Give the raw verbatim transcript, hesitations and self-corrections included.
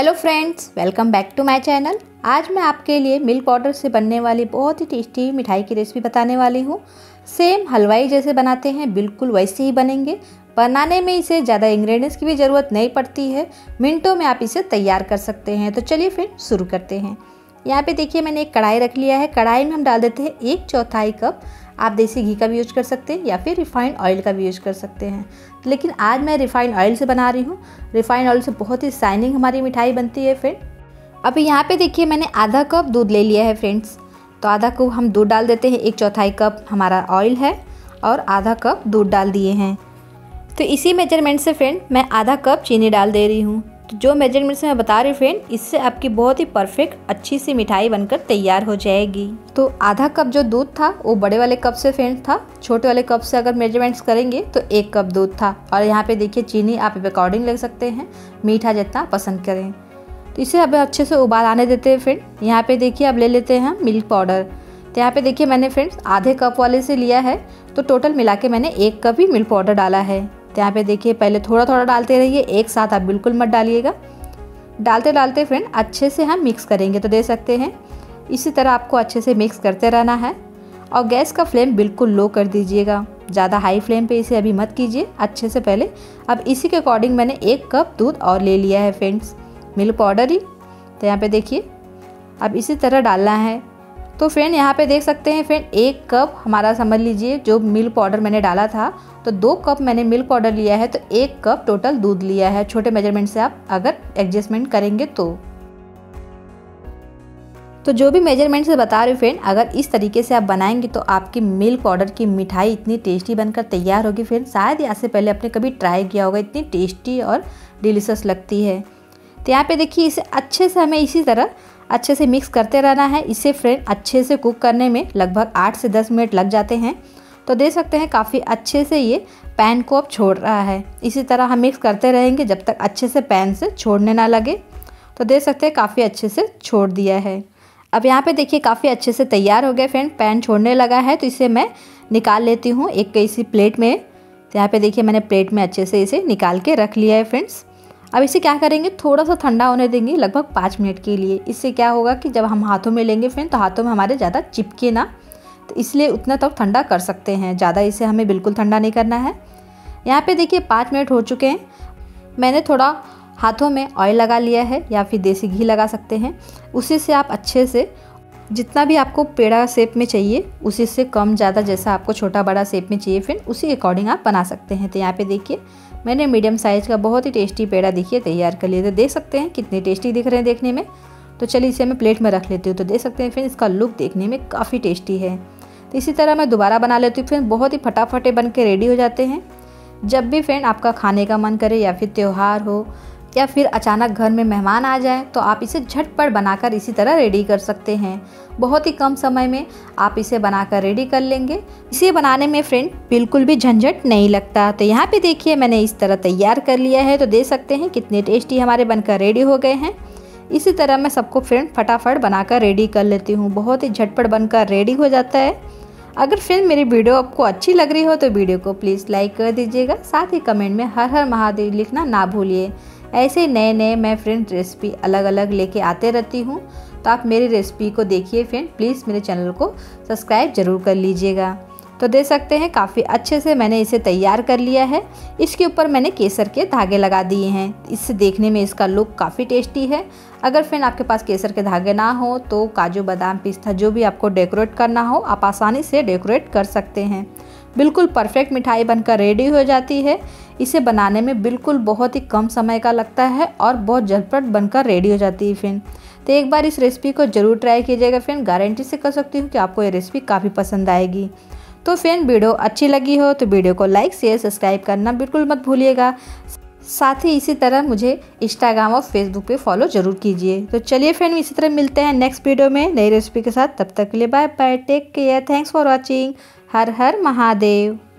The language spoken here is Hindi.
Hello friends, welcome back to my channel. आज मैं आपके लिए मिल्क पाउडर से बनने वाली बहुत ही टेस्टी मिठाई की रेसिपी बताने वाली हूँ। सेम हलवाई जैसे बनाते हैं बिल्कुल वैसे ही बनेंगे। बनाने में इसे ज़्यादा इंग्रेडिएंट्स की भी ज़रूरत नहीं पड़ती है, मिनटों में आप इसे तैयार कर सकते हैं। तो चलिए फिर शुरू करते हैं। यहाँ पर देखिए मैंने एक कढ़ाई रख लिया है। कढ़ाई में हम डाल देते हैं एक चौथाई कप। आप देसी घी का भी यूज़ कर सकते हैं या फिर रिफ़ाइंड ऑयल का भी यूज़ कर सकते हैं, लेकिन आज मैं रिफ़ाइंड ऑयल से बना रही हूँ। रिफ़ाइंड ऑयल से बहुत ही शाइनिंग हमारी मिठाई बनती है। फ्रेंड अब यहाँ पे देखिए मैंने आधा कप दूध ले लिया है। फ्रेंड्स तो आधा कप हम दूध डाल देते हैं। एक चौथाई कप हमारा ऑयल है और आधा कप दूध डाल दिए हैं। तो इसी मेजरमेंट से फ्रेंड मैं आधा कप चीनी डाल दे रही हूँ। तो जो मेजरमेंट से मैं बता रही हूँ फ्रेंड, इससे आपकी बहुत ही परफेक्ट अच्छी सी मिठाई बनकर तैयार हो जाएगी। तो आधा कप जो दूध था वो बड़े वाले कप से फ्रेंड था। छोटे वाले कप से अगर मेजरमेंट्स करेंगे तो एक कप दूध था। और यहाँ पे देखिए चीनी आप अकॉर्डिंग ले सकते हैं, मीठा जितना पसंद करें। तो इसे अब अच्छे से उबाल आने देते हैं। फ्रेंड यहाँ पर देखिए अब ले लेते हैं मिल्क पाउडर। तो यहाँ पर देखिए मैंने फ्रेंड्स आधे कप वाले से लिया है। तो टोटल मिला के मैंने एक कप ही मिल्क पाउडर डाला है। तो यहाँ पे देखिए पहले थोड़ा थोड़ा डालते रहिए, एक साथ आप बिल्कुल मत डालिएगा। डालते डालते फ्रेंड अच्छे से हम मिक्स करेंगे। तो देख सकते हैं इसी तरह आपको अच्छे से मिक्स करते रहना है। और गैस का फ्लेम बिल्कुल लो कर दीजिएगा, ज़्यादा हाई फ्लेम पे इसे अभी मत कीजिए, अच्छे से पहले। अब इसी के अकॉर्डिंग मैंने एक कप दूध और ले लिया है फ्रेंड्स, मिल्क पाउडर ही। तो यहाँ पर देखिए अब इसी तरह डालना है। तो फ्रेंड यहाँ पे देख सकते हैं फ्रेंड एक कप हमारा समझ लीजिए जो मिल्क पाउडर मैंने डाला था, तो दो कप मैंने मिल्क पाउडर लिया है, तो एक कप टोटल दूध लिया है। छोटे मेजरमेंट से आप अगर एडजस्टमेंट करेंगे तो तो जो भी मेजरमेंट से बता रहे फ्रेंड, अगर इस तरीके से आप बनाएंगे तो आपकी मिल्क पाउडर की मिठाई इतनी टेस्टी बनकर तैयार होगी फ्रेंड, शायद यहाँ से पहले आपने कभी ट्राई किया होगा। इतनी टेस्टी और डिलीशियस लगती है। तो यहाँ पे देखिए इसे अच्छे से हमें इसी तरह अच्छे से मिक्स करते रहना है। इसे फ्रेंड अच्छे से कुक करने में लगभग आठ से दस मिनट लग जाते हैं। तो देख सकते हैं काफ़ी अच्छे से ये पैन को अब छोड़ रहा है। इसी तरह हम मिक्स करते रहेंगे जब तक अच्छे से पैन से छोड़ने ना लगे। तो देख सकते हैं काफ़ी अच्छे से छोड़ दिया है। अब यहाँ पे देखिए काफ़ी अच्छे से तैयार हो गया फ्रेंड, पैन छोड़ने लगा है। तो इसे मैं निकाल लेती हूँ एक किसी प्लेट में। तो यहाँ पर देखिए मैंने प्लेट में अच्छे से इसे निकाल के रख लिया है फ्रेंड्स। अब इसे क्या करेंगे, थोड़ा सा ठंडा होने देंगे लगभग पाँच मिनट के लिए। इससे क्या होगा कि जब हम हाथों में लेंगे फ्रेंड तो हाथों में हमारे ज़्यादा चिपके ना, तो इसलिए उतना तक ठंडा कर सकते हैं। ज़्यादा इसे हमें बिल्कुल ठंडा नहीं करना है। यहाँ पे देखिए पाँच मिनट हो चुके हैं। मैंने थोड़ा हाथों में ऑयल लगा लिया है या फिर देसी घी लगा सकते हैं। उसी से आप अच्छे से जितना भी आपको पेड़ा शेप में चाहिए, उसी से कम ज़्यादा जैसा आपको छोटा बड़ा शेप में चाहिए फ्रेंड, उसी अकॉर्डिंग आप बना सकते हैं। तो यहाँ पे देखिए मैंने मीडियम साइज़ का बहुत ही टेस्टी पेड़ा देखिए तैयार कर लिया। तो देख सकते हैं कितने टेस्टी दिख रहे हैं देखने में। तो चलिए इसे मैं प्लेट में रख लेती हूँ। तो देख सकते हैं फ्रेंड इसका लुक देखने में काफ़ी टेस्टी है। तो इसी तरह मैं दोबारा बना लेती हूँ फ्रेंड, बहुत ही फटाफटे बन के रेडी हो जाते हैं। जब भी फ्रेंड आपका खाने का मन करे या फिर त्यौहार हो या फिर अचानक घर में मेहमान आ जाए, तो आप इसे झटपट बनाकर इसी तरह रेडी कर सकते हैं। बहुत ही कम समय में आप इसे बनाकर रेडी कर लेंगे। इसे बनाने में फ्रेंड बिल्कुल भी झंझट नहीं लगता। तो यहाँ पे देखिए मैंने इस तरह तैयार कर लिया है। तो देख सकते हैं कितने टेस्टी हमारे बनकर रेडी हो गए हैं। इसी तरह मैं सबको फ्रेंड फटाफट बनाकर रेडी कर लेती हूँ। बहुत ही झटपट बनकर रेडी हो जाता है। अगर फ्रेंड मेरी वीडियो आपको अच्छी लग रही हो तो वीडियो को प्लीज़ लाइक कर दीजिएगा। साथ ही कमेंट में हर हर महादेव लिखना ना भूलिए। ऐसे नए नए मैं फ्रेंड रेसिपी अलग अलग लेके आते रहती हूँ। तो आप मेरी रेसिपी को देखिए फ्रेंड, प्लीज़ मेरे चैनल को सब्सक्राइब जरूर कर लीजिएगा। तो देख सकते हैं काफ़ी अच्छे से मैंने इसे तैयार कर लिया है। इसके ऊपर मैंने केसर के धागे लगा दिए हैं, इससे देखने में इसका लुक काफ़ी टेस्टी है। अगर फ्रेंड आपके पास केसर के धागे ना हो तो काजू बादाम पिस्ता जो भी आपको डेकोरेट करना हो आप आसानी से डेकोरेट कर सकते हैं। बिल्कुल परफेक्ट मिठाई बनकर रेडी हो जाती है। इसे बनाने में बिल्कुल बहुत ही कम समय का लगता है और बहुत झटपट बनकर रेडी हो जाती है फ्रेंड। तो एक बार इस रेसिपी को ज़रूर ट्राई कीजिएगा फ्रेंड, गारंटी से कह सकती हूँ कि आपको ये रेसिपी काफ़ी पसंद आएगी। तो फ्रेंड वीडियो अच्छी लगी हो तो वीडियो को लाइक शेयर सब्सक्राइब करना बिल्कुल मत भूलिएगा। साथ ही इसी तरह मुझे इंस्टाग्राम और फेसबुक पे फॉलो ज़रूर कीजिए। तो चलिए फ्रेंड इसी तरह मिलते हैं नेक्स्ट वीडियो में नई रेसिपी के साथ। तब तक के लिए bye bye, take care, thanks for watching. Her her Mahadev.